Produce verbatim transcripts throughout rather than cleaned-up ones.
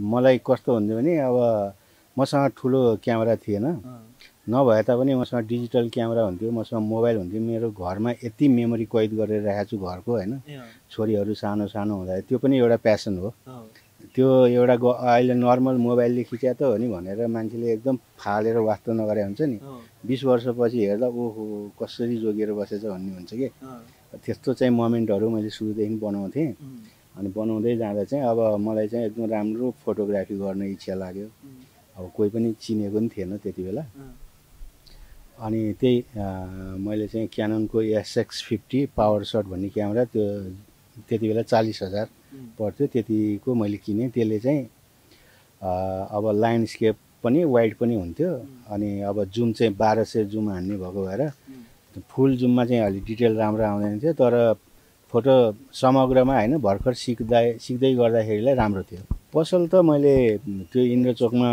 मलाई कस्तो हुन्छ भने अब मसँग ठुलो क्यामेरा थिएन, नभए तापनि मसँग डिजिटल क्यामेरा हुन्थ्यो, मसँग मोबाइल हुन्थ्यो। मेरो घरमा यति मेमोरी कैद गरेर राखेको छु घरको, होइन, छोरीहरू सानो सानो हुँदा। त्यो पनि एउटा प्यासन हो, त्यो एउटा अहिले नर्मल मोबाइलले खिच्या त हो नि भनेर मान्छेले एकदम फालेर वास्तो नगरे हुन्छ नि, बीस वर्षपछि हेर्दा ओहो कसरी जोगिएर बसेछ भन्ने हुन्छ कि। त्यस्तो चाहिँ मोमेन्टहरू मैले सुरुदेखि बनाउँथेँ, अनि बनाउँदै जाँदा चाहिँ अब मलाई चाहिँ एकदम राम्रो फोटोग्राफी गर्ने इच्छा लाग्यो। अब कोही पनि चिनेको पनि थिएन त्यति बेला, अनि त्यही मैले चाहिँ क्याननको एसएक्स फिफ्टी पावर सट भन्ने क्यामेरा, त्यो त्यति बेला चालीस हजार पर्थ्यो, त्यतिको मैले किनेँ। त्यसले चाहिँ अब ल्यान्डस्केप पनि वाइड पनि हुन्थ्यो, अनि अब जुम चाहिँ बाह्र सय जुम हान्ने भएको भएर फुल जुममा चाहिँ अलि डिटेल राम्रो आउँदैन थियो, तर फोटो समग्रमा होइन भर्खर सिक्दा सिक्दै गर्दाखेरिलाई राम्रो थियो। पसल त मैले त्यो इन्द्रचोकमा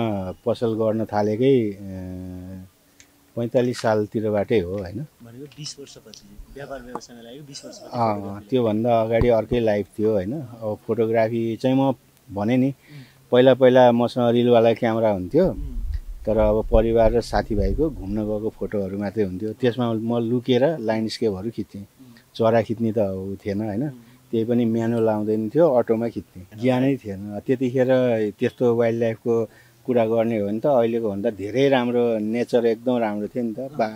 पसल गर्न थालेकै पैँतालिस सालतिरबाटै हो, होइन, त्योभन्दा अगाडि अर्कै लाइफ थियो, होइन। अब फोटोग्राफी चाहिँ म भने नि पहिला पहिला मसँग रिलवाला क्यामेरा हुन्थ्यो, तर अब परिवार र साथीभाइको घुम्न गएको फोटोहरू मात्रै हुन्थ्यो। त्यसमा म लुकेर ल्यान्डस्केपहरू खिच्थेँ, चरा खिच्ने त थिएन, होइन, त्यही पनि म्यानुअल आउँदैन थियो, अटोमा खिच्ने ज्ञानै थिएन त्यतिखेर। त्यस्तो वाइल्ड लाइफको कुरा गर्ने हो भने त अहिलेको भन्दा धेरै राम्रो, नेचर एकदम राम्रो थियो नि त। बा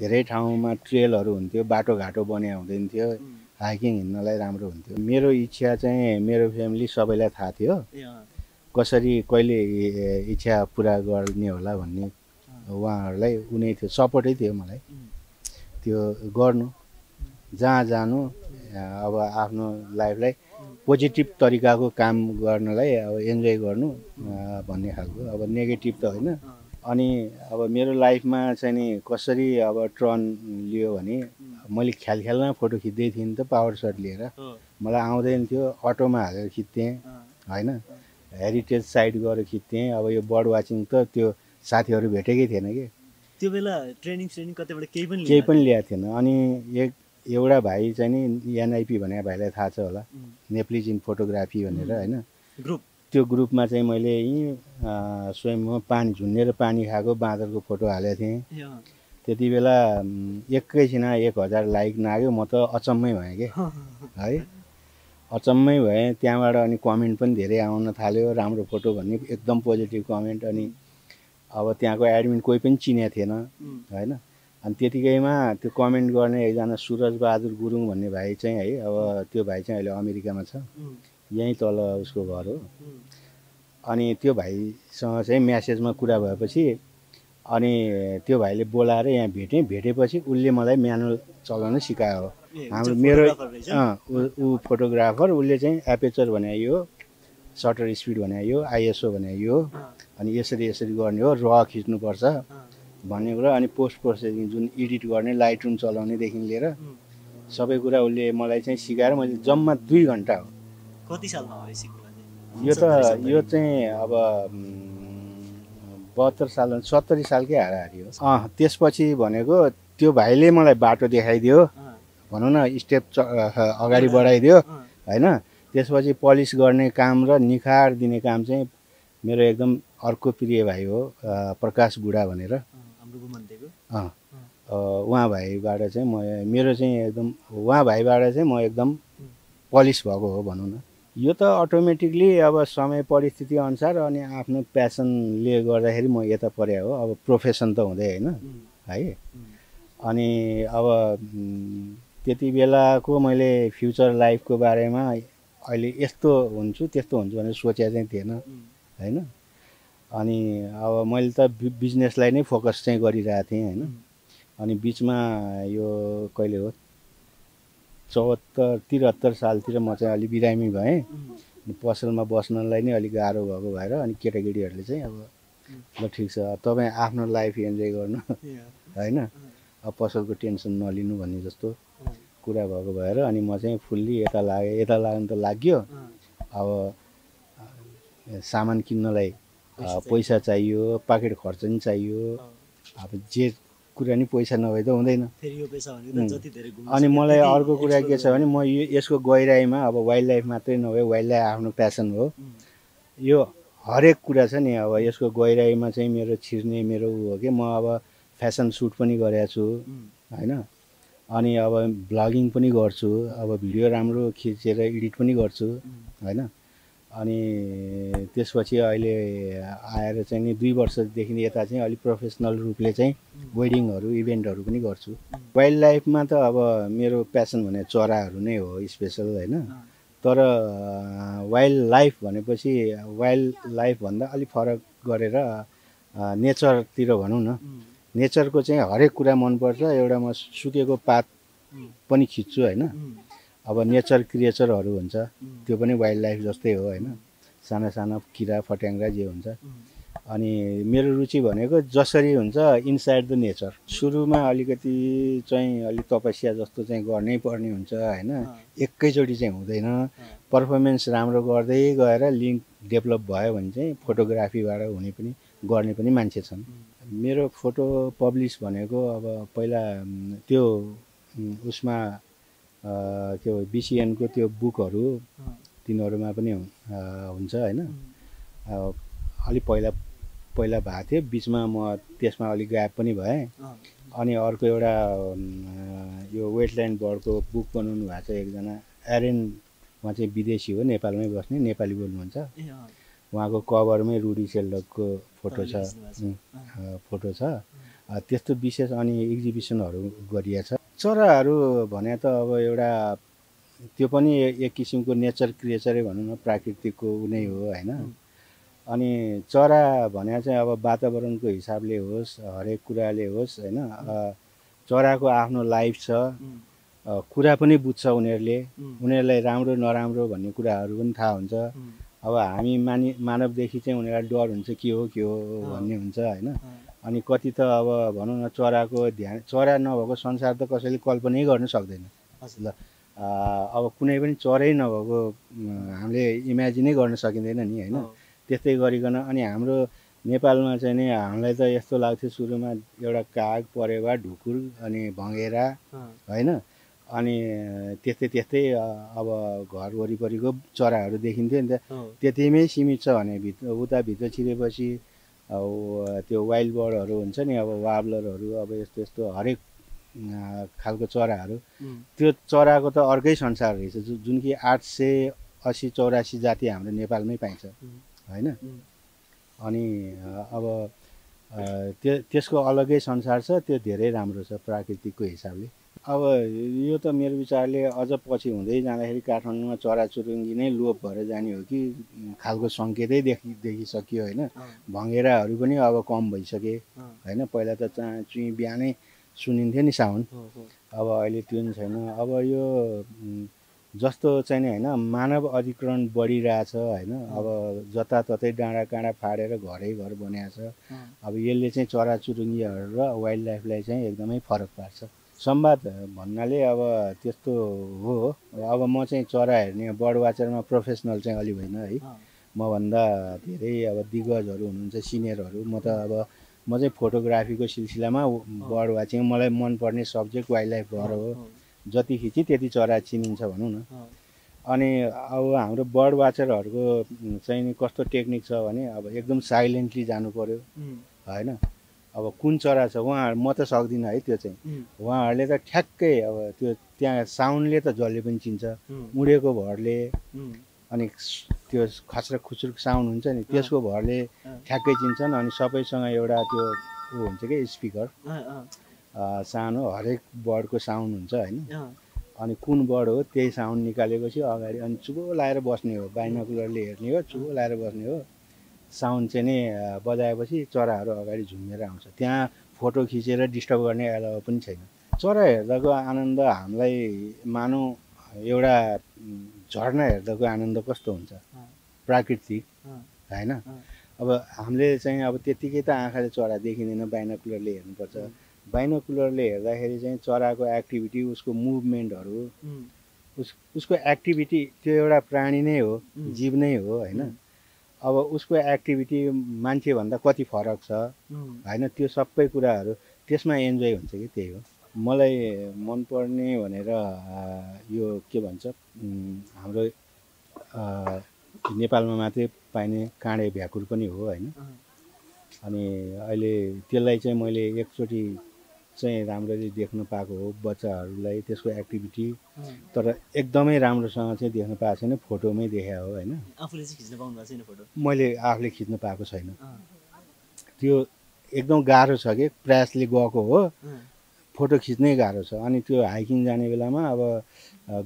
धेरै ठाउँमा ट्रेलहरू हुन्थ्यो, बाटोघाटो बने हुँदैन थियो, हाइकिङ हिँड्नलाई राम्रो हुन्थ्यो। मेरो इच्छा चाहिँ मेरो फ्यामिली सबैलाई थाहा थियो, कसरी कहिले इच्छा पुरा गर्ने होला भन्ने उहाँहरूलाई उनी थियो, सपोर्टै थियो मलाई। त्यो गर्नु जहाँ जानु, अब आफ्नो लाइफलाई पोजिटिभ तरिकाको काम गर्नलाई अब इन्जोय गर्नु भन्ने खालको, अब नेगेटिभ त होइन। अनि अब मेरो लाइफमा चाहिँ नि कसरी अब टर्न लियो भने, मैले ख्याल ख्यालमा फोटो खिच्दै थिएँ नि त, पावर सट लिएर मलाई आउँदैन थियो, अटोमा हालेर खिच्थेँ, होइन, हेरिटेज साइड गएर खिच्थेँ। अब यो बर्ड वाचिङ त त्यो साथीहरू भेटेकै थिएन कि त्यो बेला, ट्रेनिङ ट्रेनिङ कतैबाट केही पनि केही पनि ल्याएको थिएन। अनि एक एउटा भाइ चाहिँ नि एनआइपी भनेर, भाइलाई थाहा छ होला, नेप्लिज इन फोटोग्राफी भनेर, होइन, ग्रुप। त्यो ग्रुपमा चाहिँ मैले यहीँ स्वयम्भूमा पानी झुन्डेर पानी खाएको बाँदरको फोटो हालेको थिएँ। त्यति बेला एकैछिन एक हजार लाइक नाग्यो, म त अचम्मै भएँ कि, है, अचम्मै भएँ त्यहाँबाट। अनि कमेन्ट पनि धेरै आउन थाल्यो, राम्रो फोटो भन्ने एकदम पोजिटिभ कमेन्ट। अनि अब त्यहाँको एडमिन कोही पनि चिनेको थिएन, होइन। अनि त्यतिकैमा त्यो कमेन्ट गर्ने एकजना सुरज बहादुर गुरुङ भन्ने भाइ चाहिँ, है, अब त्यो भाइ चाहिँ अहिले अमेरिकामा छ, यहीँ तल उसको घर हो। अनि त्यो भाइसँग चाहिँ म्यासेजमा कुरा भएपछि, अनि त्यो भाइले बोलाएर यहाँ भेटेँ। भेटेपछि उसले मलाई म्यानुअल चलाउन सिकायो। हाम्रो मेरो ऊ फोटोग्राफर, उसले चाहिँ एपेचर भने यो, सटर स्पिड भने यो, आइएसओ भने यो, अनि यसरी यसरी गर्ने हो, र खिच्नुपर्छ भन्ने कुरा। अनि पोस्ट प्रोसेसिङ जुन एडिट गर्ने, लाइट रुम चलाउनेदेखि लिएर सबै कुरा उसले मलाई चाहिँ सिकाएर मैले जम्मा दुई घन्टा हो। कति सालमा भयो सिक्नु यो त? यो चाहिँ अब बहत्तर साल, सत्तरी सालकै हाराहारी हो। अँ, त्यसपछि भनेको त्यो भाइले मलाई बाटो देखाइदियो, भनौँ न, स्टेप अगाडि बढाइदियो, होइन। त्यसपछि पलिस गर्ने काम र निखार दिने काम चाहिँ मेरो एकदम अर्को प्रिय भाइ हो, प्रकाश बुढा भनेर, उहाँ भाइबाट चाहिँ म मेरो चाहिँ एकदम उहाँ भाइबाट चाहिँ म एकदम पलिस भएको हो भनौँ न। यो त अटोमेटिकली अब समय परिस्थिति अनुसार अनि आफ्नो प्यासनले गर्दाखेरि म यता परे हो, अब प्रोफेसन त हुँदै होइन, है। अनि अब त्यति बेलाको मैले फ्युचर लाइफको बारेमा अहिले यस्तो हुन्छु त्यस्तो हुन्छु भनेर सोचेको चाहिँ थिएन, होइन। अनि अब मैले त बिजनेसलाई नै फोकस चाहिँ गरिरहेको थिएँ, होइन। अनि बिचमा यो कहिले हो, चौहत्तर त्रिहत्तर सालतिर म चाहिँ अलिक बिरामी भएँ। अनि पसलमा बस्नलाई नै अलिक गाह्रो भएको भएर अनि केटाकेटीहरूले चाहिँ अब ल ठिक छ, तपाईँ आफ्नो लाइफ इन्जोय गर्नु, होइन, अब पसलको टेन्सन नलिनु भन्ने जस्तो कुरा भएको भएर अनि म चाहिँ फुल्ली यता लाग्यो। यता लाग्नु त लाग्यो, अब सामान किन्नलाई पैसा चाहियो, पाकेट खर्च नि चाहियो, अब जे कुरा नि पैसा नभए त हुँदैन। अनि मलाई अर्को कुरा के छ भने, म यो यसको गहिराइमा अब वाइल्ड लाइफ मात्रै नभए, वाइल्ड लाइफ आफ्नो प्यासन हो, यो हर एक कुरा छ नि। अब यसको गहिराईमा चाहिँ मेरो छिर्ने मेरो उ हो के, म अब फेसन सुट पनि गरेको छु हैन, अनि अब ब्लगिङ पनि गर्छु, अब भिडियो राम्रो खिचेर एडिट पनि गर्छु हैन। अनि त्यसपछि अहिले आएर चाहिँ नि दुई वर्षदेखि यता चाहिँ अलि प्रोफेसनल रूपले चाहिँ वेडिङहरु इभेन्टहरु पनि गर्छु। वाइल्ड लाइफमा त अब मेरो प्यासन भने चराहरु नै हो स्पेशल हैन, तर वाइल्ड लाइफ भनेपछि वाइल्ड लाइफ भन्दा अलि फरक गरेर नेचरतिर भनौं न, नेचरको चाहिँ हरेक कुरा मन पर्छ। एउटा म सुकेको पात पनि खिच्छु हैन, अब नेचर क्रिएचरहरु हुन्छ त्यो पनि वाइल्ड लाइफ जस्तै हो हैन, साना साना किरा फट्याङ्ग्रा जे हुन्छ। अनि मेरो रुचि भनेको जसरी हुन्छ इनसाइड द नेचर। सुरुमा अलिकति चाहिँ अलि तपस्या जस्तो चाहिँ गर्नै पर्ने हुन्छ हैन, एकैचोटी चाहिँ हुँदैन, परफर्मेन्स राम्रो गर्दै गएर लिंक डेभलप भयो भने चाहिँ फोटोग्राफीबाट हुने पनि गर्ने पनि मान्छे छन्। मेरो फोटो पब्लिस भनेको अब पहिला त्यो उसमा त्यो बीसीएन को त्यो बुकहरु तिनीहरुमा पनि हुन्छ हैन, अलि पहिला पहिला भाथे बीचमा म त्यसमा अलि गायब पनि भए। अनि अर्को एउटा यो वेटल्यान्ड बर्डको बुक बनाउनु भएको छ एकजना एरेन, उहाँ चाहिँ विदेशी हो, नेपालमै बस्ने, नेपाली बोल्नुहुन्छ। उहाँको कभरमै रुडी सेल्डकको फोटो छ फोटो छ त्यस्तो विशेष। अनि एक्जिबिसनहरु गरिएछ। चराहरु भने त अब एउटा त्यो पनि एक किसिमको नेचर क्रिएचरै भनौं न, प्राकृतिकको नै हो हैन। अनि चरा भने चाहिँ अब वातावरणको हिसाबले होस् हरेक कुराले होस् हैन, चराको आफ्नो लाइफ छ, कुरा पनि बुझ्छ उनीहरुले, उनीहरुलाई राम्रो नराम्रो भन्ने कुराहरु पनि थाहा हुन्छ। अब हामी मानि मानवदेखि चाहिँ उनीहरुलाई डर हुन्छ के हो के हो भन्ने हुन्छ हैन। अनि कति त अब भनौं न चराको ध्यान, चरा नभएको संसार त कसैले कल्पना नै गर्न सक्दैन। ल अब कुनै पनि चरै नभएको हामीले इमेजिनै गर्न सकिँदैन नि हैन। त्यस्तै गरिकन अनि हाम्रो नेपालमा चाहिँ नि हामीलाई त यस्तो लाग्थ्यो सुरुमा एउटा काग, परेवा, ढुकुर अनि भँगेरा हैन, अनि त्यस्तै त्यस्तै अब घर वरिपरिको चराहरु देखिन्थ्यो नि त, त्यतिमै सीमित छ भने भित्र उता भित्र छिरेपछि अब त्यो वाइल्ड बर्डहरु हुन्छ नि, अब वार्बलरहरु अब यस्तो यस्तो हरेक खालको चराहरु, त्यो चराको त अर्कै संसार रहेछ जुन कि आठ सय अस्सी चौरासी जाति हाम्रो नेपालमै पाइन्छ हैन। अनि अब त्यो त्यसको अलगै संसार छ, त्यो धेरै राम्रो छ प्राकृतिकको हिसाबले। अब यो त मेरो विचारले अझ पछि हुँदै जाँदाखेरि काठमाडौँमा चराचुरुङ्गी नै लोप भएर जाने हो कि खालको संकेतै देखि देखिसक्यो हैन। भँगेराहरु पनि अब कम भइसके हैन, पहिला त चुई बिहानै सुनिन्थ्यो नि साउन्ड, अब अहिले त्यो नि छैन। अब यो जस्तो चाहिँ नि हैन मानव अधिग्रहण बढिरहेछ हैन, अब जताततै डाँडा काँडा फाडेर घरै घर बनाएको छ। अब यसले चाहिँ चराचुरुङ्गीहरु र वाइल्ड लाइफलाई चाहिँ एकदमै फरक पार्छ। संवाद भन्नाले अब त्यस्तो हो। अब म चाहिँ चरा हेर्ने बर्ड वाचरमा प्रोफेसनल चाहिँ अलि होइन है, मभन्दा धेरै अब दिग्गजहरु हुनुहुन्छ, सिनियरहरु। म त अब म चाहिँ फोटोग्राफीको सिलसिलामा बर्ड वाचिङ मलाई मनपर्ने सब्जेक्ट वाइल्ड लाइफ भएर हो, जति खिची त्यति चरा चिनिन्छ भनौं न। अनि अब हाम्रो बर्ड वाचरहरुको चाहिँ नि कस्तो टेक्निक छ भने अब एकदम साइलेन्टली जानु पर्यो हैन। अब कुन चरा छ उहाँहरु म त सक्दिन है त्यो चाहिँ, उहाँहरुले त ठ्याक्कै अब त्यो त्यहाँ साउन्डले त जल्ले पनि चिन्छ, उडेको भरले अनि त्यो खस्र खुच्रुक साउन्ड हुन्छ नि त्यसको भरले ठ्याक्कै चिन्छन्। अनि सबैसँग एउटा त्यो उ हुन्छ के स्पिकर सानो, हरेक बर्डको साउन्ड हुन्छ हैन, अनि कुन बर्ड हो त्यही साउन्ड निकालेपछि अगाडि अनि चुबो लाएर बस्ने हो, बाइनोकुलरले हेर्ने हो, चुबो लाएर बस्ने हो। साउन्ड चाहिँ नि बजाएपछि चराहरु अगाडि झुमेर आउँछ, त्यहाँ फोटो खिचेर डिस्टर्ब गर्ने अलाउ पनि छैन। चरा हेर्दाको आनन्द हामीलाई मानौ एउटा झरना हेर्दाको आनन्द कस्तो हुन्छ प्राकृतिक हैन। अब हामीले चाहिँ अब त्यतिकै त आँखाले चरा देखिदैन, बाइनोकुलरले हेर्नुपर्छ। बाइनोकुलरले हेर्दाखेरि चाहिँ चराको एक्टिभिटी, उसको मुभमेन्टहरु, उस उसको एक्टिभिटी, त्यो एउटा प्राणी नै हो, जीव नै हो हैन। अब उसको एक्टिभिटी मान्छेभन्दा कति फरक छ हैन, त्यो सबै कुराहरु त्यसमा एन्जॉय हुन्छ कि, त्यही हो मलाई मन पर्ने भनेर। यो के भन्छ हाम्रो नेपालमा मात्रै पाइने काँडे भ्याकुर पनि हो हैन। अनि अहिले त्यसलाई चाहिँ मैले एकचोटी चाहिँ राम्ररी देख्न पाएको हो बच्चाहरूलाई त्यसको एक्टिभिटी, तर एकदमै राम्रोसँग चाहिँ देख्न पाएको छैन, फोटोमै देखेको हो हैन। आफूले चाहिँ खिच्न पाउनु भएको छैन फोटो? मैले आफूले खिच्न पाएको छैन, त्यो एकदम गाह्रो छ के प्रयासले गएको हो, फोटो खिच्नै गाह्रो छ। अनि त्यो हाइकिङ जाने बेलामा अब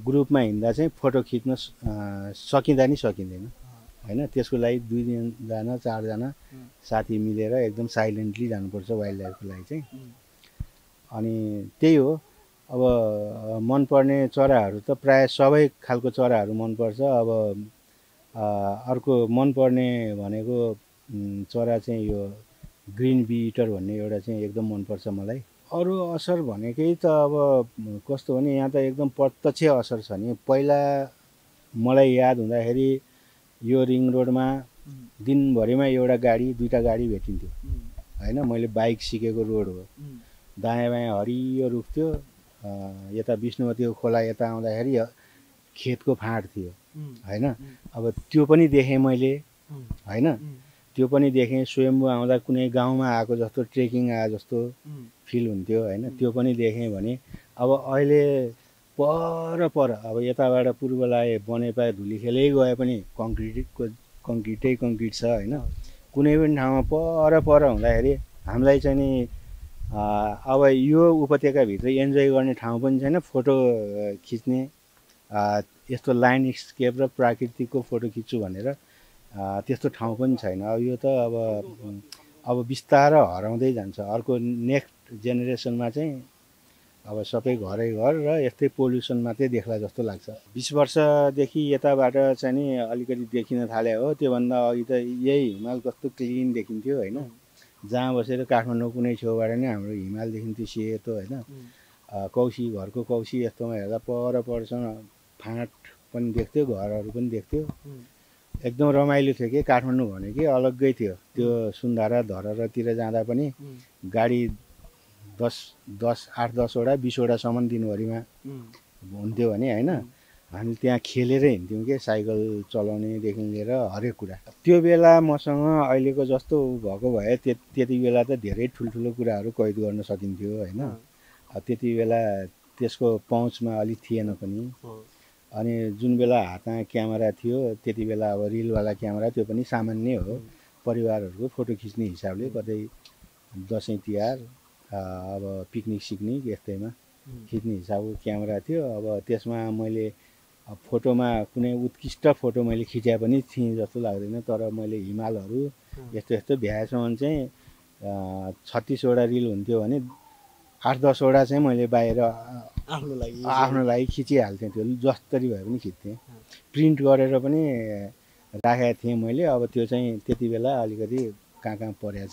ग्रुपमा हिँड्दा चाहिँ फोटो खिच्न सकिँदा नि सकिँदैन हैन। त्यसको लागि दुईजना चारजना साथी मिलेर एकदम साइलेन्टली जानुपर्छ वाइल्ड लाइफको लागि चाहिँ। अनि त्यही हो, अब मनपर्ने चराहरू त प्रायः सबै खालको चराहरू मनपर्छ। अब अर्को मनपर्ने भनेको चरा चाहिँ यो ग्रिन बी इटर भन्ने एउटा चाहिँ एकदम मनपर्छ मलाई। अरू असर भनेकै त अब कस्तो भने यहाँ त एकदम प्रत्यक्ष असर छ नि। पहिला मलाई याद हुँदाखेरि यो रिङ रोडमा दिनभरिमा एउटा गाडी दुईवटा गाडी भेटिन्थ्यो होइन। मैले बाइक सिकेको रोड हो, दायाँ बायाँ हरियो रुख थियो, यता विष्णुमतीको खोला यता आउँदाखेरि खेतको फाँट थियो होइन। अब त्यो पनि देखेँ मैले होइन, त्यो पनि देखेँ। स्वयम्भू आउँदा कुनै गाउँमा आएको जस्तो ट्रेकिङ आए जस्तो फिल हुन्थ्यो होइन, त्यो पनि देखेँ भने। अब अहिले पर पर अब यताबाट पूर्वलाए बनेपा धुलीखेलै गए पनि कङ्क्रिटको कङ्क्रिटै कङ्क्रिट छ होइन। कुनै पनि ठाउँमा पर पर हुँदाखेरि हामीलाई चाहिँ नि अब यो उपत्यकाभित्र इन्जोय गर्ने ठाउँ पनि छैन, फोटो खिच्ने यस्तो ल्यान्डस्केप र प्राकृतिकको फोटो खिच्छु भनेर त्यस्तो ठाउँ पनि छैन। अब यो त अब अब बिस्तारै हराउँदै जान्छ। अर्को नेक्स्ट जेनेरेसनमा चाहिँ अब सबै घरै घर र यस्तै पोल्युसन मात्रै देख्ला जस्तो लाग्छ। बिस वर्षदेखि यताबाट चाहिँ नि अलिकति देखिन थाले हो, त्योभन्दा अघि त यही हिमाल कस्तो क्लिन देखिन्थ्यो होइन। जहाँ बसेर काठमाडौँ कुनै छेउबाट नै हाम्रो हिमाल देखिन्थ्यो सेतो होइन। कौशी घरको कौशी यस्तोमा हेर्दा पर परसँग फाँट पनि देख्थ्यो, घरहरू पनि देख्थ्यो, एकदम रमाइलो थियो कि। काठमाडौँ भनेकै अलग्गै थियो। त्यो सुन्धारा धरहरातिर जाँदा पनि गाडी दस दस आठ दसवटा बिसवटासम्म दिनभरिमा हुन्थ्यो भने होइन। हामी त्यहाँ खेलेर हिँड्थ्यौँ कि, साइकल चलाउनेदेखि लिएर हरेक कुरा। त्यो बेला मसँग अहिलेको जस्तो भएको भए त्य त्यति बेला त धेरै ठुल्ठुलो कुराहरू कैद गर्न सकिन्थ्यो होइन। त्यति बेला त्यसको पहुँचमा अलिक थिएन पनि। अनि जुन बेला हातमा क्यामेरा थियो त्यति बेला अब रिलवाला क्यामेरा, त्यो पनि सामान्य हो परिवारहरूको फोटो खिच्ने हिसाबले। कतै दसैँ तिहार अब पिकनिक सिकनिक यस्तैमा खिच्ने हिसाबको क्यामेरा थियो। अब त्यसमा मैले फोटोमा कुनै उत्कृष्ट फोटो मैले खिचे पनि थिएँ जस्तो लाग्दैन, तर मैले हिमालहरू यस्तो यस्तो भ्याएसम्म चाहिँ छत्तिसवटा रिल हुन्थ्यो भने आठ दसवटा चाहिँ मैले बाहिर आफ्नो लागि आफ्नो लागि खिचिहाल्थेँ। त्यो जसरी भए पनि खिच्थेँ, प्रिन्ट गरेर पनि राखेको थिएँ मैले। अब त्यो चाहिँ त्यति बेला अलिकति कहाँ कहाँ परेको छ।